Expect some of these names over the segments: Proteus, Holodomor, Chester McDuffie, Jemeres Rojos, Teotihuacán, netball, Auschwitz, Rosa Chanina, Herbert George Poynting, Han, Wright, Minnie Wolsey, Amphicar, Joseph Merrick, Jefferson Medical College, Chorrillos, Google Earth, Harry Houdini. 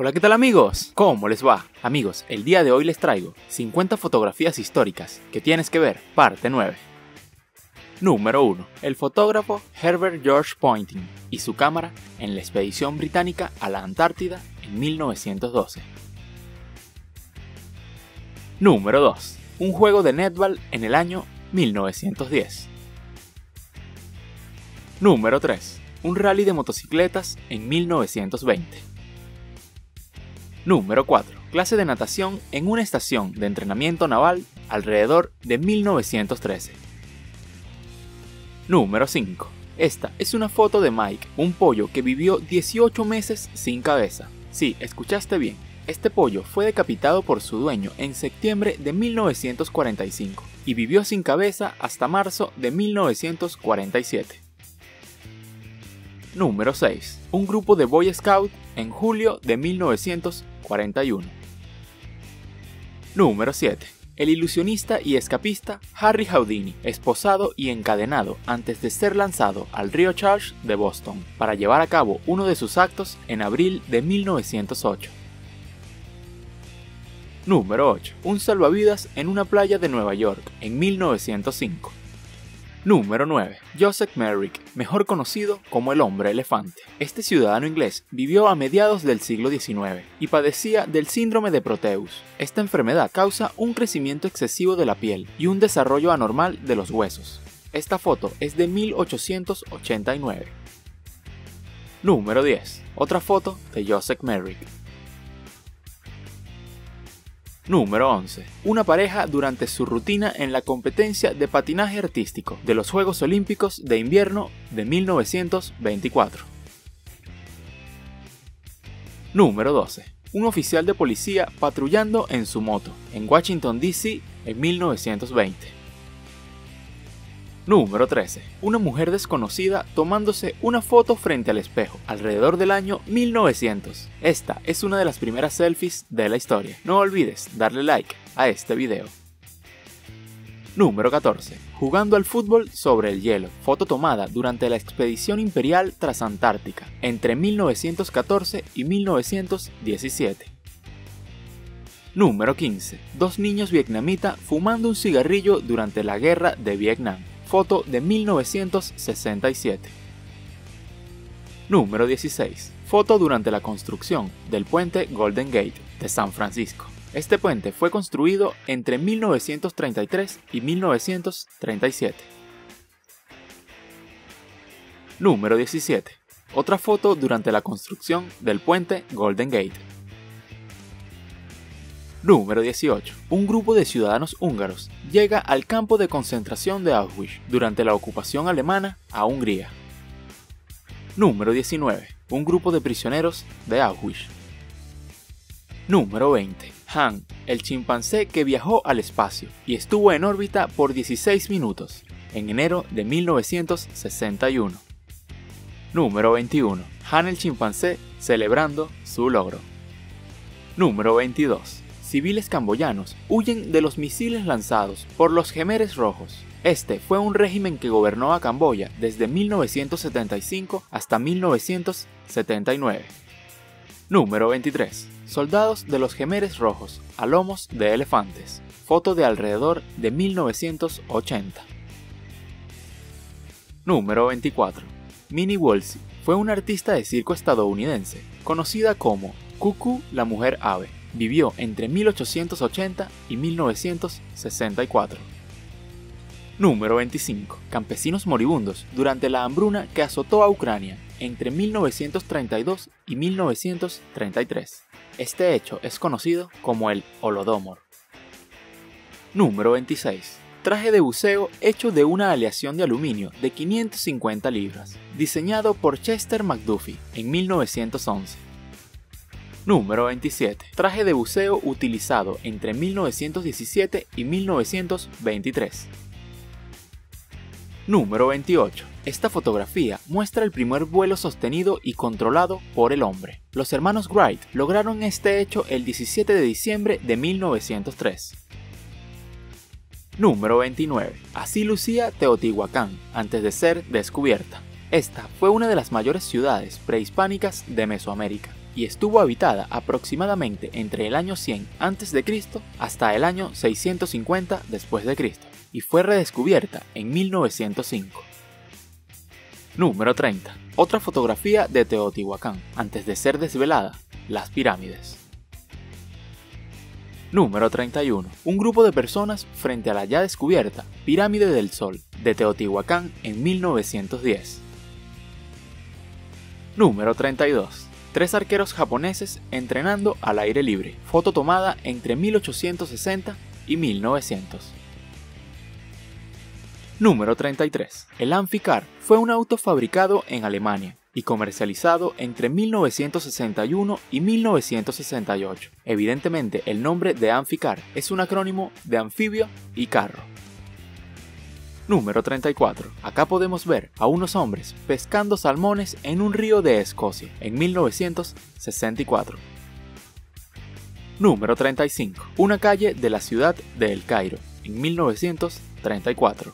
Hola, ¿qué tal amigos? ¿Cómo les va? Amigos, el día de hoy les traigo 50 fotografías históricas que tienes que ver, parte 9. Número 1. El fotógrafo Herbert George Poynting y su cámara en la expedición británica a la Antártida en 1912. Número 2. Un juego de netball en el año 1910. Número 3. Un rally de motocicletas en 1920. Número 4. Clase de natación en una estación de entrenamiento naval alrededor de 1913. Número 5. Esta es una foto de Mike, un pollo que vivió 18 meses sin cabeza. Sí, escuchaste bien. Este pollo fue decapitado por su dueño en septiembre de 1945 y vivió sin cabeza hasta marzo de 1947. Número 6. Un grupo de Boy Scout en julio de 1941. Número 7. El ilusionista y escapista Harry Houdini, esposado y encadenado antes de ser lanzado al río Charles de Boston para llevar a cabo uno de sus actos en abril de 1908. Número 8. Un salvavidas en una playa de Nueva York en 1905. Número 9. Joseph Merrick, mejor conocido como el hombre elefante. Este ciudadano inglés vivió a mediados del siglo XIX y padecía del síndrome de Proteus. Esta enfermedad causa un crecimiento excesivo de la piel y un desarrollo anormal de los huesos. Esta foto es de 1889. Número 10. Otra foto de Joseph Merrick. Número 11. Una pareja durante su rutina en la competencia de patinaje artístico de los Juegos Olímpicos de Invierno de 1924. Número 12. Un oficial de policía patrullando en su moto en Washington, D.C. en 1920. Número 13. Una mujer desconocida tomándose una foto frente al espejo, alrededor del año 1900. Esta es una de las primeras selfies de la historia. No olvides darle like a este video. Número 14. Jugando al fútbol sobre el hielo. Foto tomada durante la expedición imperial transantártica, entre 1914 y 1917. Número 15. Dos niños vietnamitas fumando un cigarrillo durante la guerra de Vietnam. Foto de 1967. Número 16. Foto durante la construcción del puente Golden Gate de San Francisco. Este puente fue construido entre 1933 y 1937. Número 17. Otra foto durante la construcción del puente Golden Gate. Número 18. Un grupo de ciudadanos húngaros llega al campo de concentración de Auschwitz durante la ocupación alemana a Hungría. Número 19. Un grupo de prisioneros de Auschwitz. Número 20. Han, el chimpancé que viajó al espacio y estuvo en órbita por 16 minutos, en enero de 1961. Número 21. Han el chimpancé celebrando su logro. Número 22. Civiles camboyanos huyen de los misiles lanzados por los Jemeres Rojos. Este fue un régimen que gobernó a Camboya desde 1975 hasta 1979. Número 23. Soldados de los Jemeres Rojos a lomos de elefantes. Foto de alrededor de 1980. Número 24. Minnie Wolsey fue una artista de circo estadounidense, conocida como Cuckoo la Mujer Ave. Vivió entre 1880 y 1964. Número 25. Campesinos moribundos durante la hambruna que azotó a Ucrania entre 1932 y 1933. Este hecho es conocido como el Holodomor. Número 26. Traje de buceo hecho de una aleación de aluminio de 550 libras, diseñado por Chester McDuffie en 1911. Número 27. Traje de buceo utilizado entre 1917 y 1923. Número 28. Esta fotografía muestra el primer vuelo sostenido y controlado por el hombre. Los hermanos Wright lograron este hecho el 17 de diciembre de 1903. Número 29. Así lucía Teotihuacán antes de ser descubierta. Esta fue una de las mayores ciudades prehispánicas de Mesoamérica y estuvo habitada aproximadamente entre el año 100 a.C. hasta el año 650 después de Cristo, y fue redescubierta en 1905. Número 30. Otra fotografía de Teotihuacán, antes de ser desvelada, las pirámides. Número 31. Un grupo de personas frente a la ya descubierta Pirámide del Sol de Teotihuacán en 1910. Número 32. Tres arqueros japoneses entrenando al aire libre. Foto tomada entre 1860 y 1900. Número 33. El Amphicar fue un auto fabricado en Alemania y comercializado entre 1961 y 1968. Evidentemente, el nombre de Amphicar es un acrónimo de anfibio y carro. Número 34. Acá podemos ver a unos hombres pescando salmones en un río de Escocia en 1964. Número 35. Una calle de la ciudad de El Cairo en 1934.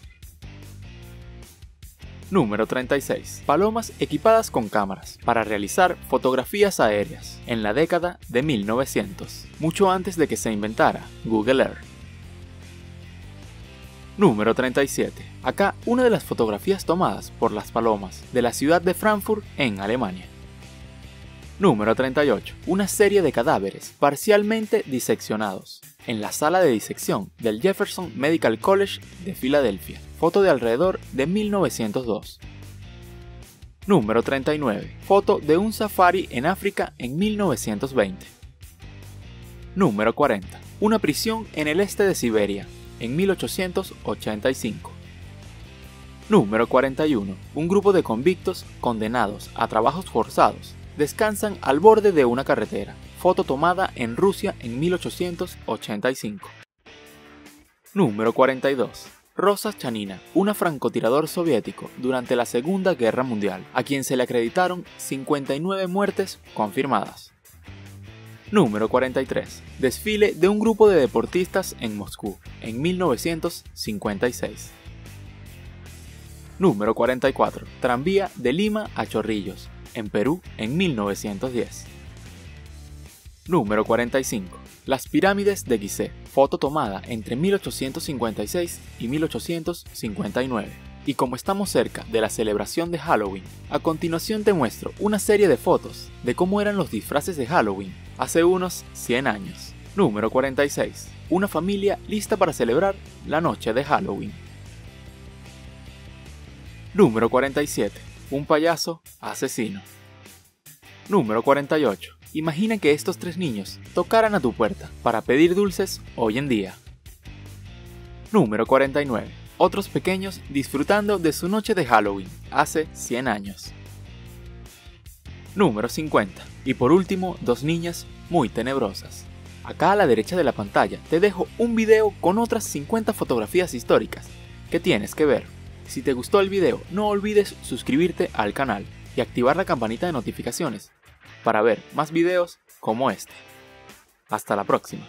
Número 36. Palomas equipadas con cámaras para realizar fotografías aéreas en la década de 1900, mucho antes de que se inventara Google Earth. Número 37. Acá una de las fotografías tomadas por las palomas de la ciudad de Frankfurt en Alemania. Número 38. Una serie de cadáveres parcialmente diseccionados en la sala de disección del Jefferson Medical College de Filadelfia. Foto de alrededor de 1902. Número 39. Foto de un safari en África en 1920. Número 40. Una prisión en el este de Siberia en 1885. Número 41. Un grupo de convictos condenados a trabajos forzados descansan al borde de una carretera. Foto tomada en Rusia en 1885. Número 42. Rosa Chanina, un francotirador soviético durante la Segunda Guerra Mundial, a quien se le acreditaron 59 muertes confirmadas. Número 43. Desfile de un grupo de deportistas en Moscú, en 1956. Número 44. Tranvía de Lima a Chorrillos, en Perú, en 1910. Número 45. Las pirámides de Gizeh, foto tomada entre 1856 y 1859. Y como estamos cerca de la celebración de Halloween, a continuación te muestro una serie de fotos de cómo eran los disfraces de Halloween hace unos 100 años. Número 46. Una familia lista para celebrar la noche de Halloween. Número 47. Un payaso asesino. Número 48. Imagina que estos tres niños tocaran a tu puerta para pedir dulces hoy en día. Número 49. Otros pequeños disfrutando de su noche de Halloween hace 100 años. Número 50. Y por último, dos niñas muy tenebrosas. Acá a la derecha de la pantalla te dejo un video con otras 50 fotografías históricas que tienes que ver. Si te gustó el video, no olvides suscribirte al canal y activar la campanita de notificaciones para ver más videos como este. Hasta la próxima.